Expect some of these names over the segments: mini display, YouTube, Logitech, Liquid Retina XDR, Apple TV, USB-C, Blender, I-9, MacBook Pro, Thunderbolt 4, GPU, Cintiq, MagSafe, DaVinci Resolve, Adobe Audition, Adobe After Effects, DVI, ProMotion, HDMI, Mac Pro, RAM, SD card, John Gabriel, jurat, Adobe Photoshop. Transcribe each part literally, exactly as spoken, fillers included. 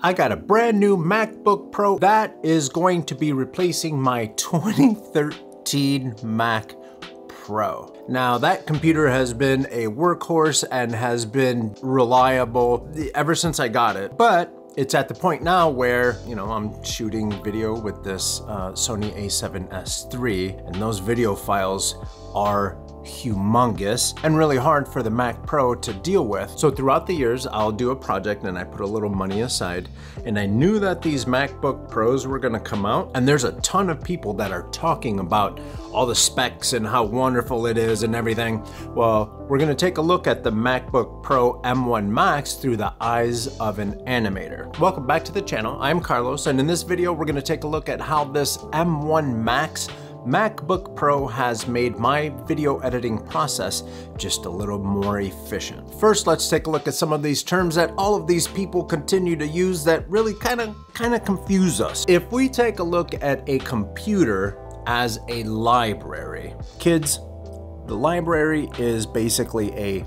I got a brand new MacBook Pro that is going to be replacing my twenty thirteen Mac Pro. Now that computer has been a workhorse and has been reliable ever since I got it, but it's at the point now where, you know, I'm shooting video with this uh, Sony A seven S three, and those video files are humongous and really hard for the Mac Pro to deal with. So throughout the years, I'll do a project and I put a little money aside, and I knew that these MacBook Pros were gonna come out, and there's a ton of people that are talking about all the specs and how wonderful it is and everything. Well, we're gonna take a look at the MacBook Pro M one Max through the eyes of an animator. Welcome back to the channel. I'm Carlos, and in this video, we're gonna take a look at how this M one Max MacBook Pro has made my video editing process just a little more efficient. First, let's take a look at some of these terms that all of these people continue to use that really kind of kind of confuse us. If we take a look at a computer as a library, kids, the library is basically a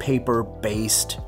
paper-based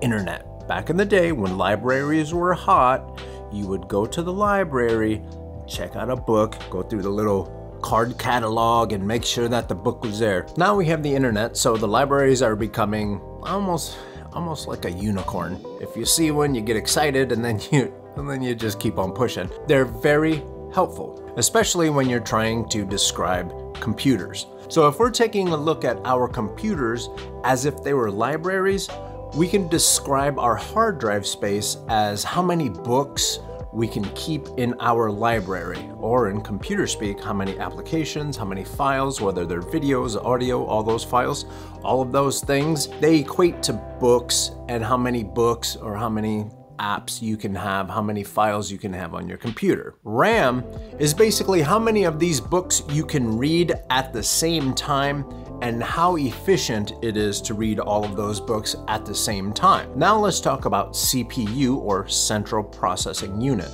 internet. Back in the day when libraries were hot, you would go to the library, check out a book, go through the little card catalog and make sure that the book was there. Now we have the internet, so the libraries are becoming almost almost like a unicorn. If you see one, you get excited, and then you and then you just keep on pushing. They're very helpful, especially when you're trying to describe computers. So if we're taking a look at our computers as if they were libraries, we can describe our hard drive space as how many books we can keep in our library, or in computer speak, how many applications, how many files, whether they're videos, audio, all those files, all of those things, they equate to books, and how many books or how many apps you can have, how many files you can have on your computer. RAM is basically how many of these books you can read at the same time and how efficient it is to read all of those books at the same time. Now let's talk about C P U, or Central Processing Unit.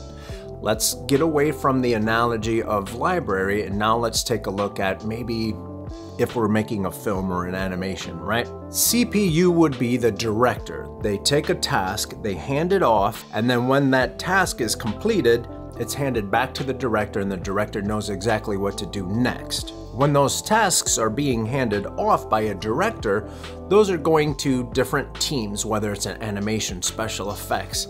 Let's get away from the analogy of library, and now let's take a look at maybe if we're making a film or an animation, right? C P U would be the director. They take a task, they hand it off, and then when that task is completed, it's handed back to the director, and the director knows exactly what to do next. When those tasks are being handed off by a director, those are going to different teams, whether it's an animation, special effects,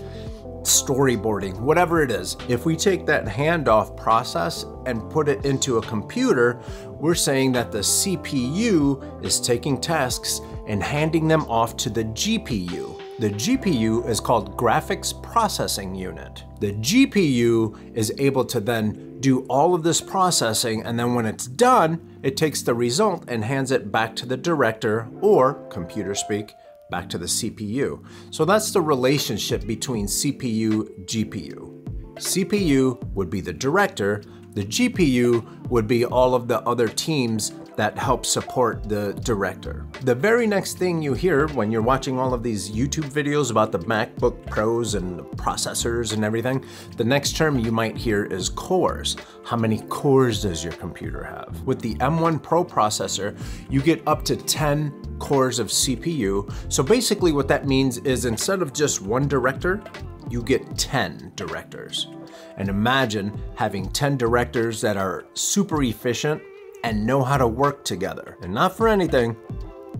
storyboarding, whatever it is. If we take that handoff process and put it into a computer, we're saying that the C P U is taking tasks and handing them off to the G P U. The G P U is called Graphics Processing Unit. The G P U is able to then do all of this processing, and then when it's done, it takes the result and hands it back to the director, or computer speak, back to the C P U. So that's the relationship between C P U, G P U. C P U would be the director, the G P U would be all of the other teams that help support the director. The very next thing you hear when you're watching all of these YouTube videos about the MacBook Pros and the processors and everything, the next term you might hear is cores. How many cores does your computer have? With the M one Pro processor, you get up to ten cores of C P U. So basically what that means is instead of just one director, you get ten directors. And imagine having ten directors that are super efficient and know how to work together. And not for anything,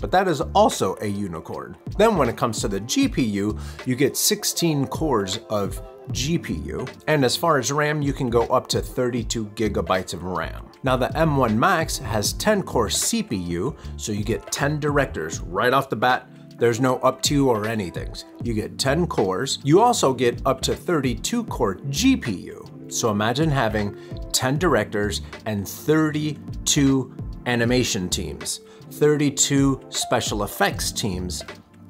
but that is also a unicorn. Then when it comes to the G P U, you get sixteen cores of G P U. And as far as RAM, you can go up to thirty-two gigabytes of RAM. Now the M one Max has ten core C P U, so you get ten directors right off the bat. There's no up to or anything. You get ten cores. You also get up to thirty-two core G P U. So imagine having ten directors and thirty-two animation teams, thirty-two special effects teams,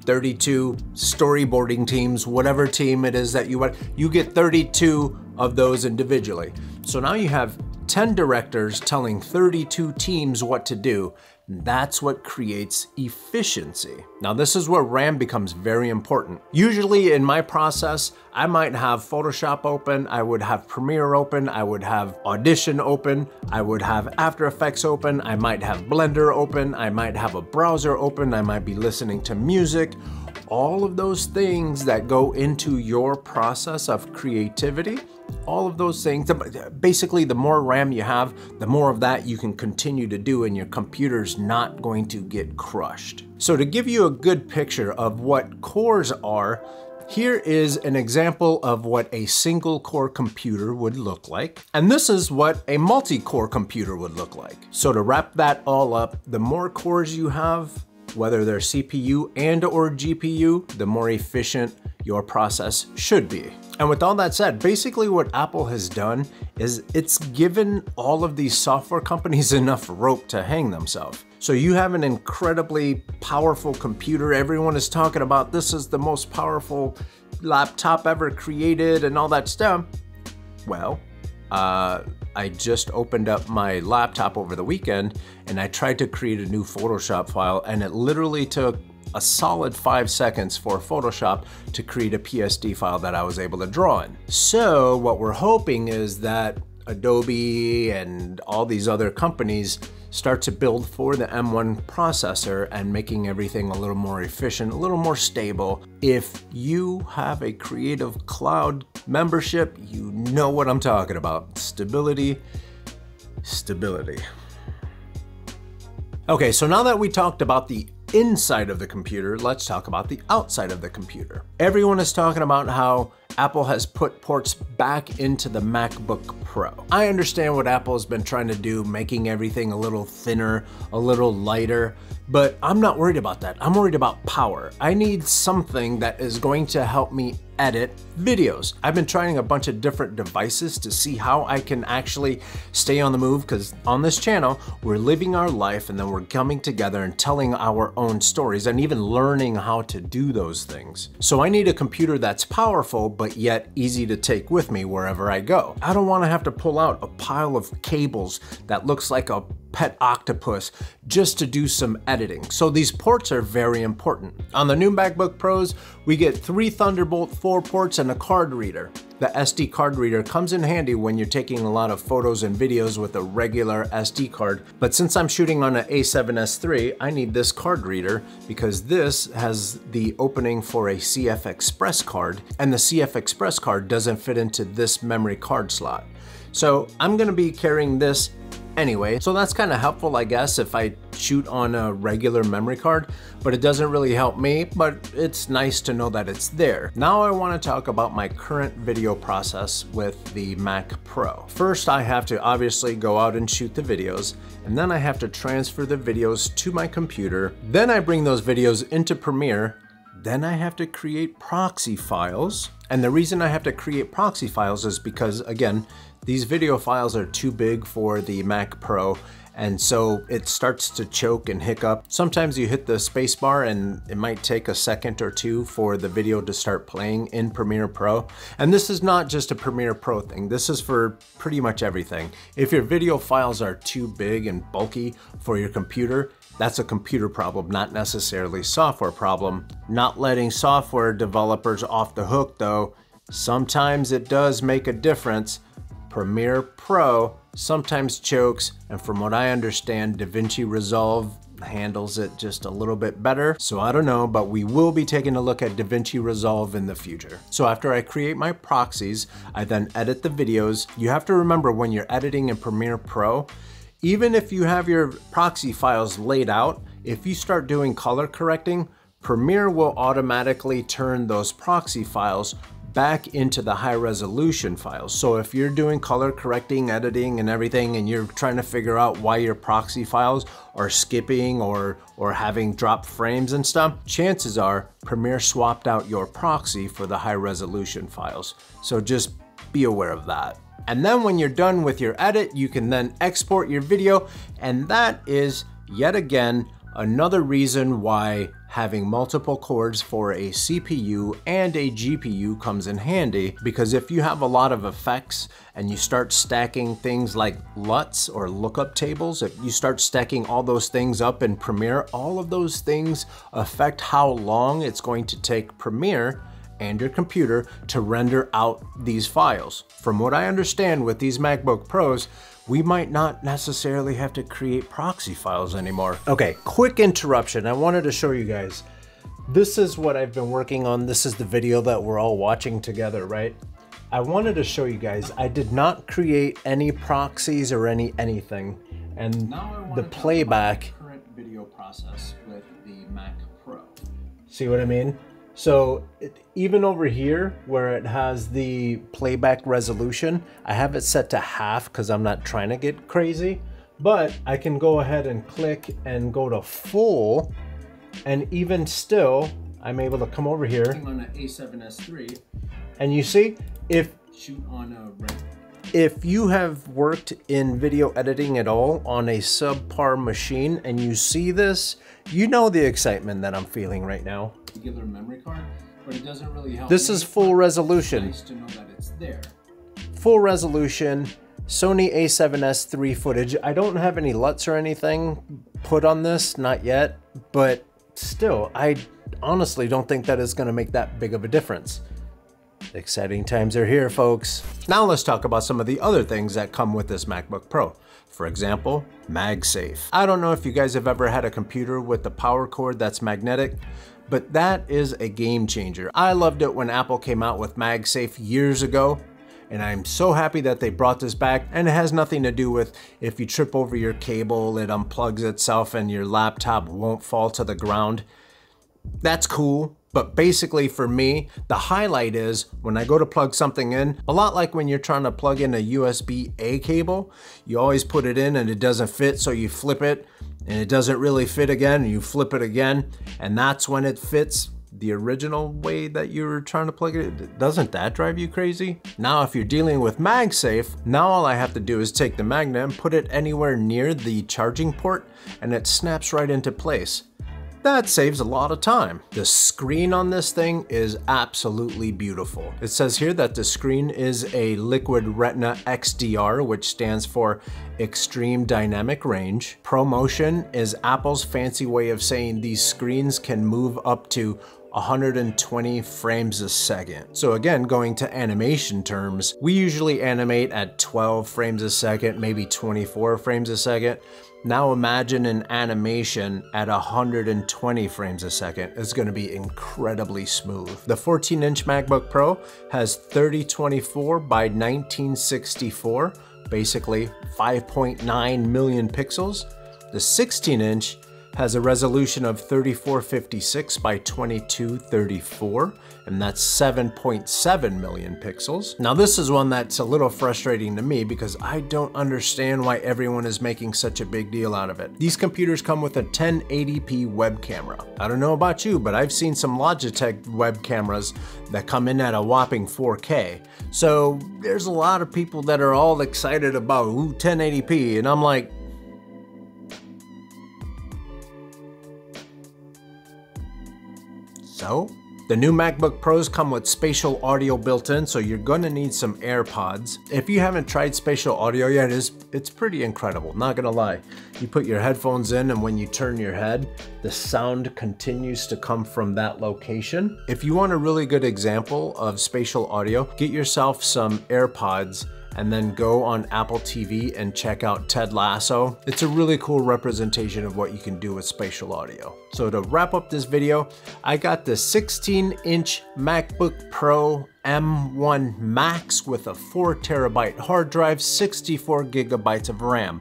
thirty-two storyboarding teams, whatever team it is that you want. You get thirty-two of those individually. So now you have ten directors telling thirty-two teams what to do. That's what creates efficiency. Now this is where RAM becomes very important. Usually in my process, I might have Photoshop open, I would have Premiere open, I would have Audition open, I would have After Effects open, I might have Blender open, I might have a browser open, I might be listening to music. all of those things that go into your process of creativity, all of those things. Basically, the more RAM you have, the more of that you can continue to do and your computer's not going to get crushed. So to give you a good picture of what cores are, here is an example of what a single core computer would look like. And this is what a multi-core computer would look like. So to wrap that all up, the more cores you have, whether they're C P U and or G P U, the more efficient your process should be. And with all that said, basically what Apple has done is it's given all of these software companies enough rope to hang themselves. So you have an incredibly powerful computer. Everyone is talking about this is the most powerful laptop ever created and all that stuff. Well, uh, I just opened up my laptop over the weekend and I tried to create a new Photoshop file, and it literally took a solid five seconds for Photoshop to create a P S D file that I was able to draw in. So what we're hoping is that Adobe and all these other companies start to build for the M one processor and making everything a little more efficient, a little more stable. If you have a Creative Cloud membership, you know what I'm talking about. Stability, stability. Okay, so now that we talked about the inside of the computer, let's talk about the outside of the computer. Everyone is talking about how Apple has put ports back into the MacBook Pro. I understand what Apple's been trying to do, making everything a little thinner, a little lighter, but I'm not worried about that. I'm worried about power. I need something that is going to help me edit videos. I've been trying a bunch of different devices to see how I can actually stay on the move, because on this channel, we're living our life and then we're coming together and telling our own stories and even learning how to do those things. So I need a computer that's powerful, but yet easy to take with me wherever I go. I don't want to have to pull out a pile of cables that looks like a pet octopus just to do some editing. So these ports are very important. On the new MacBook Pros, we get three Thunderbolt four ports and a card reader. The S D card reader comes in handy when you're taking a lot of photos and videos with a regular S D card. But since I'm shooting on an A seven S three, I need this card reader because this has the opening for a C F Express card, and the C F Express card doesn't fit into this memory card slot. So I'm gonna be carrying this anyway, so that's kind of helpful, I guess, if I shoot on a regular memory card, but it doesn't really help me, but it's nice to know that it's there. Now I want to talk about my current video process with the Mac Pro. First, I have to obviously go out and shoot the videos, and then I have to transfer the videos to my computer. Then I bring those videos into Premiere. Then I have to create proxy files. And the reason I have to create proxy files is because, again, these video files are too big for the Mac Pro, and so it starts to choke and hiccup. Sometimes you hit the spacebar and it might take a second or two for the video to start playing in Premiere Pro. And this is not just a Premiere Pro thing. This is for pretty much everything. If your video files are too big and bulky for your computer, that's a computer problem, not necessarily a software problem. Not letting software developers off the hook though, sometimes it does make a difference. Premiere Pro sometimes chokes, and from what I understand, DaVinci Resolve handles it just a little bit better. So I don't know, but we will be taking a look at DaVinci Resolve in the future. So after I create my proxies, I then edit the videos. You have to remember when you're editing in Premiere Pro, even if you have your proxy files laid out, if you start doing color correcting, Premiere will automatically turn those proxy files back into the high resolution files. So if you're doing color correcting, editing and everything, and you're trying to figure out why your proxy files are skipping or, or having dropped frames and stuff, chances are Premiere swapped out your proxy for the high resolution files. So just be aware of that. And then when you're done with your edit, you can then export your video. And that is yet again, another reason why having multiple cores for a C P U and a G P U comes in handy, because if you have a lot of effects and you start stacking things like L U Ts or lookup tables, if you start stacking all those things up in Premiere, all of those things affect how long it's going to take Premiere and your computer to render out these files. From what I understand with these MacBook Pros, we might not necessarily have to create proxy files anymore. Okay, quick interruption. I wanted to show you guys This is what I've been working on. This is the video that we're all watching together, right? I wanted to show you guys, I did not create any proxies or any anything. And the playback. Current video process with the Mac Pro. See what I mean? So it, even over here where it has the playback resolution, I have it set to half because I'm not trying to get crazy, but I can go ahead and click and go to full, and even still, I'm able to come over here. I'm on an A seven S three. And you see, if shoot on a red. If you have worked in video editing at all on a subpar machine and you see this, you know the excitement that I'm feeling right now. Regular memory card, but it doesn't really help. This is full resolution. It's nice to know that it's there. Full resolution, Sony A seven S three footage. I don't have any L U Ts or anything put on this, not yet, but still, I honestly don't think that is going to make that big of a difference. Exciting times are here, folks. Now let's talk about some of the other things that come with this MacBook Pro. For example, MagSafe. I don't know if you guys have ever had a computer with the power cord that's magnetic, but that is a game changer. I loved it when Apple came out with MagSafe years ago, and I'm so happy that they brought this back. And it has nothing to do with if you trip over your cable, it unplugs itself and your laptop won't fall to the ground. That's cool. But basically for me, the highlight is when I go to plug something in, a lot like when you're trying to plug in a U S B A cable, you always put it in and it doesn't fit, so you flip it and it doesn't really fit again, and you flip it again, and that's when it fits the original way that you were trying to plug it. Doesn't that drive you crazy? Now, if you're dealing with MagSafe, now all I have to do is take the magnet and put it anywhere near the charging port and it snaps right into place. That saves a lot of time. The screen on this thing is absolutely beautiful. It says here that the screen is a Liquid Retina X D R, which stands for Extreme Dynamic Range. ProMotion is Apple's fancy way of saying these screens can move up to one hundred twenty frames a second. So again, going to animation terms, we usually animate at twelve frames a second, maybe twenty-four frames a second. Now imagine an animation at one hundred twenty frames a second. It's gonna be incredibly smooth. The fourteen inch MacBook Pro has thirty twenty-four by nineteen sixty-four, basically five point nine million pixels. The sixteen inch has a resolution of thirty-four fifty-six by twenty-two thirty-four, and that's seven point seven million pixels. Now this is one that's a little frustrating to me because I don't understand why everyone is making such a big deal out of it. These computers come with a ten eighty p web camera. I don't know about you, but I've seen some Logitech web cameras that come in at a whopping four K. So there's a lot of people that are all excited about, ooh, ten eighty p, and I'm like, no. The new MacBook Pros come with spatial audio built in, so you're gonna need some AirPods. If you haven't tried spatial audio yet, it's, it's pretty incredible, not gonna lie. You put your headphones in, and when you turn your head, the sound continues to come from that location. If you want a really good example of spatial audio, get yourself some AirPods and then go on Apple T V and check out Ted Lasso. It's a really cool representation of what you can do with spatial audio. So to wrap up this video, I got the sixteen inch MacBook Pro M one Max with a four terabyte hard drive, sixty-four gigabytes of RAM.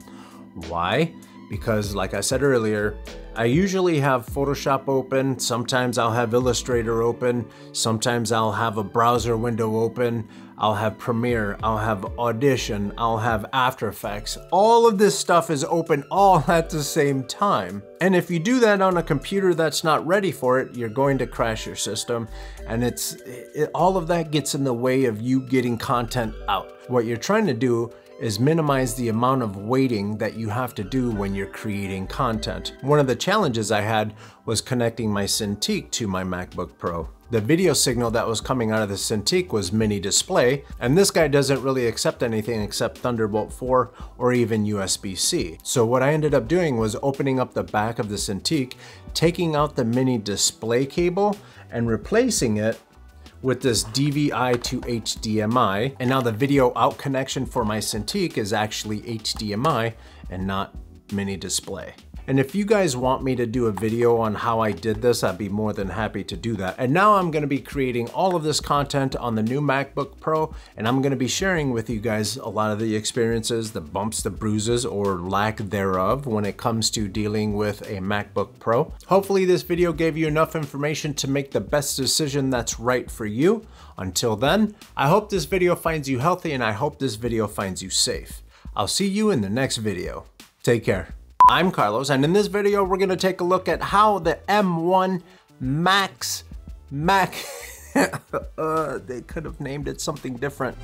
Why? Because like I said earlier, I usually have Photoshop open, sometimes I'll have Illustrator open, sometimes I'll have a browser window open, I'll have Premiere, I'll have Audition, I'll have After Effects. All of this stuff is open all at the same time. And if you do that on a computer that's not ready for it, you're going to crash your system, and it's it, all of that gets in the way of you getting content out. What you're trying to do is minimize the amount of waiting that you have to do when you're creating content. One of the challenges I had was connecting my Cintiq to my MacBook Pro. The video signal that was coming out of the Cintiq was mini display, and this guy doesn't really accept anything except Thunderbolt four or even U S B C. So what I ended up doing was opening up the back of the Cintiq, taking out the mini display cable and replacing it with this D V I to H D M I. And now the video out connection for my Cintiq is actually H D M I and not mini display. And if you guys want me to do a video on how I did this, I'd be more than happy to do that. And now I'm going to be creating all of this content on the new MacBook Pro, and I'm going to be sharing with you guys a lot of the experiences, the bumps, the bruises, or lack thereof when it comes to dealing with a MacBook Pro. Hopefully this video gave you enough information to make the best decision that's right for you. Until then, I hope this video finds you healthy, and I hope this video finds you safe. I'll see you in the next video. Take care. I'm Carlos, and in this video, we're gonna take a look at how the M one Max Mac, uh, they could have named it something different.